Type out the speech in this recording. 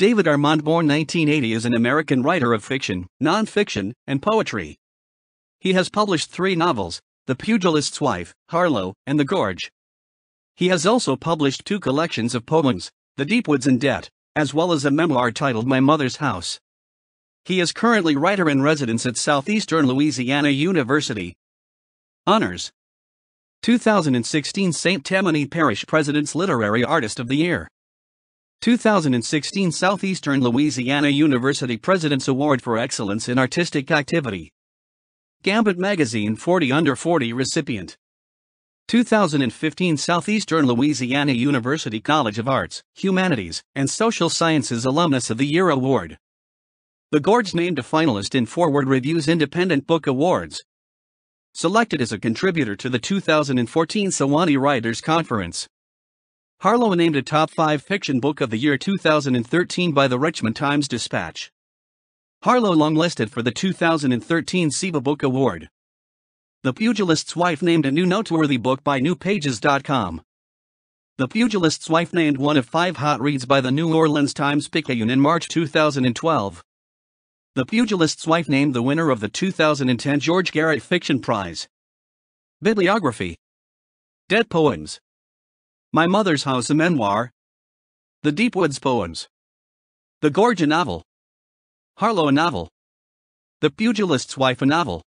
David Armand, born 1980, is an American writer of fiction, nonfiction, and poetry. He has published three novels, The Pugilist's Wife, Harlow, and The Gorge. He has also published two collections of poems, The Deep Woods and Debt, as well as a memoir titled My Mother's House. He is currently writer-in-residence at Southeastern Louisiana University. Honors: 2016 St. Tammany Parish President's Literary Artist of the Year, 2016 Southeastern Louisiana University President's Award for Excellence in Artistic Activity, Gambit Magazine 40 Under 40 recipient, 2015 Southeastern Louisiana University College of Arts, Humanities, and Social Sciences Alumnus of the Year Award. The Gorge named a finalist in Forward Reviews Independent Book Awards. Selected as a contributor to the 2014 Sewanee Writers Conference. Harlow named a Top 5 Fiction Book of the Year 2013 by the Richmond Times-Dispatch. Harlow longlisted for the 2013 SIBA Book Award. The Pugilist's Wife named a new noteworthy book by NewPages.com. The Pugilist's Wife named one of 5 hot reads by the New Orleans Times-Picayune in March 2012. The Pugilist's Wife named the winner of the 2010 George Garrett Fiction Prize. Bibliography: Dead Poems, My Mother's House, a memoir, The Deep Woods Poems, The Gorge, a novel, Harlow, a novel, The Pugilist's Wife, a novel.